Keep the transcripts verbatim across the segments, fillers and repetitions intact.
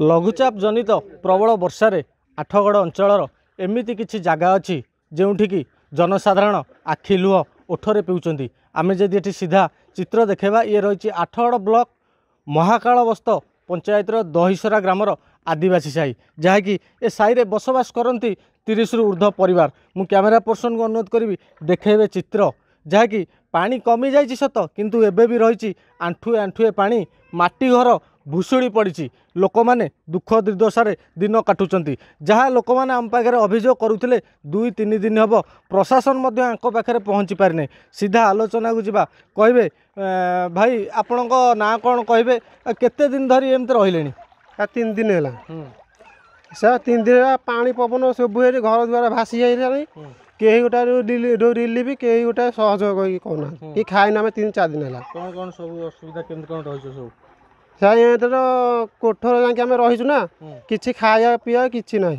लघुचाप जनित प्रबल वर्षा रे आठगड़ अंचल एमती किसी जगह अच्छी जोठिकी जनसाधारण आखि लुह ओठरे पिउचंती। आमे जदि एठी सीधा चित्र देखेबा ये रही आठगड़ ब्लॉक महाकालबस्त पंचायत दहीसरा ग्रामर आदिवासी साई जहाँकि ए साई बसवास करती तीस रु ऊर्ध्व परिवार। मु कैमेरा पर्सन को अनुरोध करी देखेबे चित्र जहाँकि पानी कमी जाइए सत किंतु एबे भी रही आंठुए आंठुए पानी माटी घर भुशुड़ी पड़ी लोक मैंने दुख दुर्दशार दिन काटुंट जहाँ लोक मैंने आम पाखे अभियोग करुले दुई तीन दिन हम प्रशासन आंको पाखे पहुँची पारिना। सीधा आलोचना को जावा कहे भाई आपण ना कौन कहे केते दिन धरी एमती रही तीन दिन है सर तीन दिन है पानी पवन सब घर द्वारा भासी जाए कई गोटा रिलीफ कई गोटे सहयोग कहना कि खाएना तीन चार दिन है कौन कौन सब असुविधा केमती कौन रही सब सर तो कोठर जाके रहीचु ना कि खाया पीया कि ना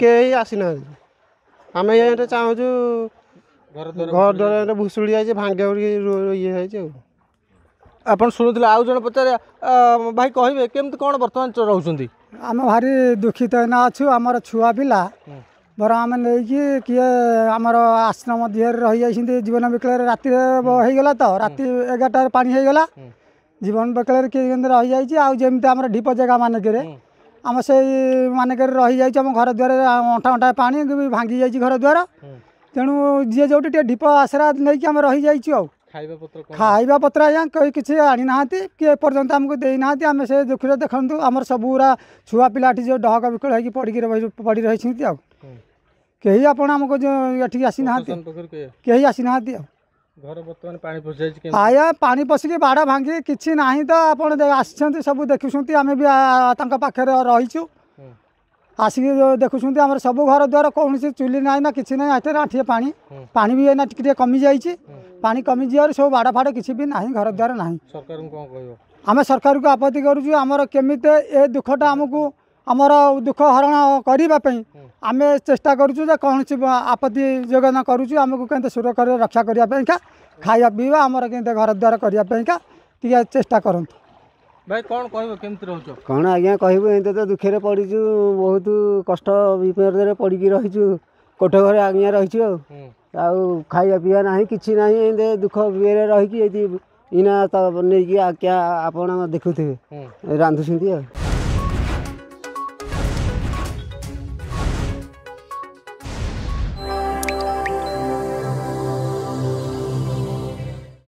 कई आसीना आम ये चाहूँ घर द्वार भुशुड़ी जाए भांगे ये जाए आपन शुणुले आउ जन पचारे भाई कहे केमती कौन बर्तमान रोच आम भारी दुखित ना अच्छू आम छुआ पिला बर आम नहीं किए आम आश्रम देहर रही जाती जीवन बेकल राति होगा तो राति एगारटार पानी होगा जीवन बेकल किए रही जाइए आमती आम ढीप जगह मानक आम से मानक रही जाइए आम घर द्वार अंटा अंटा पानी भांगी जाइए घर द्वार तेणु जी जो ढीप आश्रा नहीं आम रही जाइए खाइबा पत्र आज कहीं किसी आनी ना कि एपर्तंत आमको देना आम से दुख देखु आम सबूरा छुआ पिला जो डहक बिकल हो पड़ी पड़ी रही कहीं आप आसीना कहीं आसीना आया पानी पशिकी बाड़ा भांगी किसी ना तो आप आसू देखुं आम भी पाखे रहीचु आसिक देखुं आम सब घर द्वार कौन से चुली ना ना किसी ना आंठिए पानी पानी भी एना टिके कमी जाइए पानी कमी जा सब बाड़ फाड़ किसी भी ना घर द्वार ना आम सरकार को आपत्ति करुँ आमर केमी ए दुखटा आमको आमर दुख हरण करने आम चेष्टा करुँ कौन आपत्ति जोगान करुँ आमको कहीं सुरक्षा रक्षा करने खाया पीवा आमर कहीं घर द्वार करने चेष्टा करते भाई कौन कह कौन आज्ञा कहूँ एम तो दुखे पड़ीचु बहुत कष्ट विपद पड़ी रहीचु कोठ घर आज्ञा रहीचु आउ खाया पीया ना कि ना एम दुख वियर रहीकि इना तो नहीं क्या आप देखु थे रांधुं।